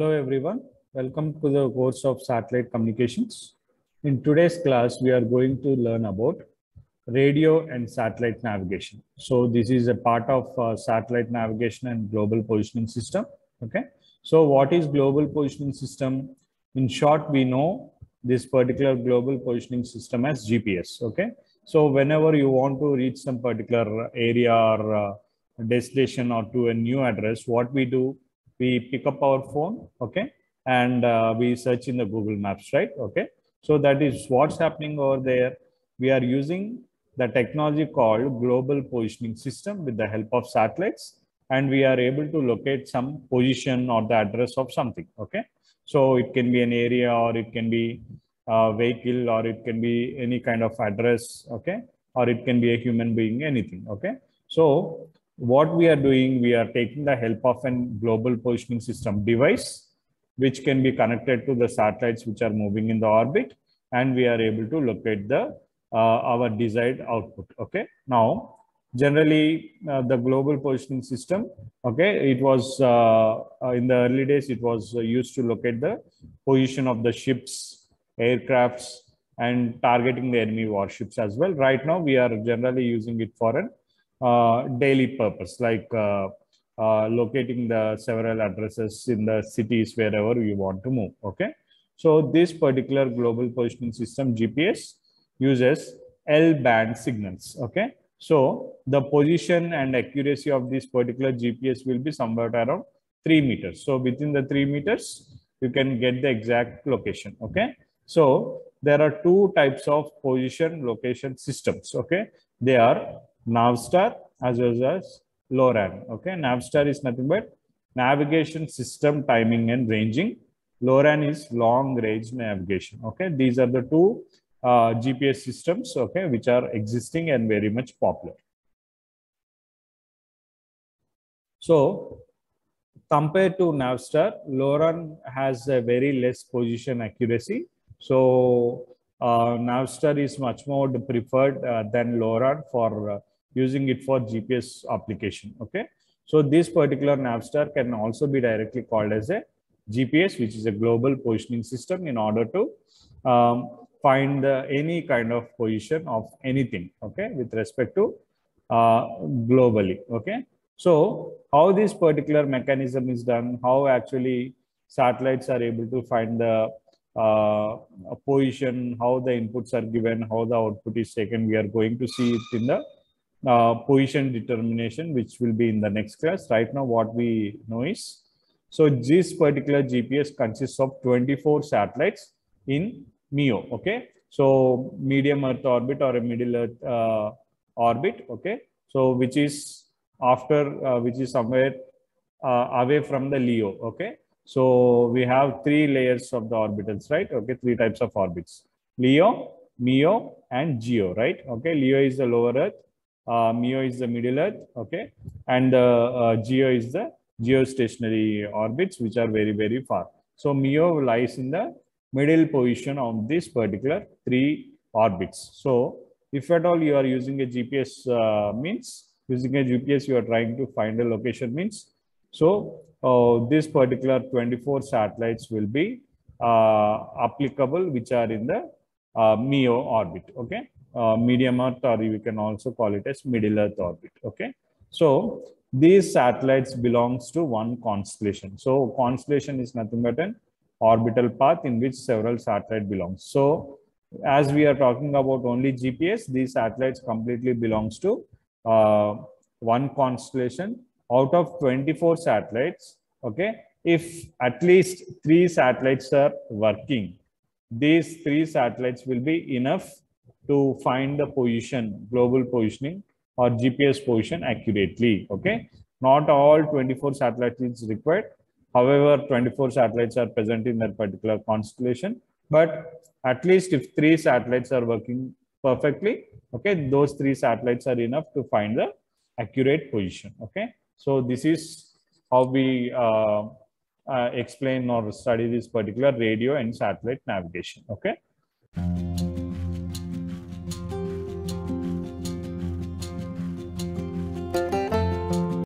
Hello everyone, welcome to the course of satellite communications. In today's class, we are going to learn about radio and satellite navigation. So this is a part of satellite navigation and global positioning system. Okay. So what is global positioning system? In short, we know this particular global positioning system as GPS. Okay. So whenever you want to reach some particular area or destination or to a new address, what we do? We pick up our phone, okay, and we search in the Google Maps, right? Okay, so that is what's happening over there. We are using the technology called global positioning system with the help of satellites, and we are able to locate some position or the address of something, okay? So it can be an area, or it can be a vehicle, or it can be any kind of address, okay? Or it can be a human being, anything, okay? So what we are doing, we are taking the help of a global positioning system device, which can be connected to the satellites which are moving in the orbit, and we are able to locate the our desired output. Okay. Now, generally, the global positioning system, okay, it was in the early days, it was used to locate the position of the ships, aircrafts, and targeting the enemy warships as well. Right now, we are generally using it for an daily purpose, like locating the several addresses in the cities wherever you want to move, okay? So this particular global positioning system, GPS, uses L-band signals, okay? So the position and accuracy of this particular GPS will be somewhat around 3 meters. So within the 3 meters, you can get the exact location, okay? So there are two types of position location systems, okay? They are Navstar as well as Loran. Okay, Navstar is nothing but navigation system timing and ranging. Loran is long range navigation. Okay, these are the two GPS systems, okay, which are existing and very much popular. So compared to Navstar, Loran has a very less position accuracy. So Navstar is much more preferred than Loran for using it for GPS application, okay? So this particular Navstar can also be directly called as a GPS, which is a global positioning system, in order to find any kind of position of anything, okay, with respect to globally, okay? So how this particular mechanism is done, how actually satellites are able to find the a position, how the inputs are given, how the output is taken, we are going to see it in the position determination, which will be in the next class. Right now, what we know is, so this particular GPS consists of 24 satellites in MEO, okay? So medium Earth orbit or a middle Earth orbit, okay? So which is after, which is somewhere away from the LEO, okay? So we have three layers of the orbitals, right? Okay, three types of orbits: LEO, MEO, and GEO, right? Okay, LEO is the lower Earth, MEO is the middle Earth, okay, and GEO is the geostationary orbits, which are very, very far. So MEO lies in the middle position of this particular three orbits. So if at all you are using a GPS you are trying to find a location means, so this particular 24 satellites will be applicable, which are in the MEO orbit, okay? Medium Earth, or you can also call it as middle Earth orbit, okay? So these satellites belongs to one constellation. So constellation is nothing but an orbital path in which several satellites belongs. So as we are talking about only GPS, these satellites completely belongs to one constellation. Out of 24 satellites, okay, if at least 3 satellites are working, these 3 satellites will be enough to find the position, global positioning or GPS position accurately, okay? Not all 24 satellites is required. However, 24 satellites are present in that particular constellation, but at least if 3 satellites are working perfectly, okay, those 3 satellites are enough to find the accurate position, okay? So this is how we explain or study this particular radio and satellite navigation, okay?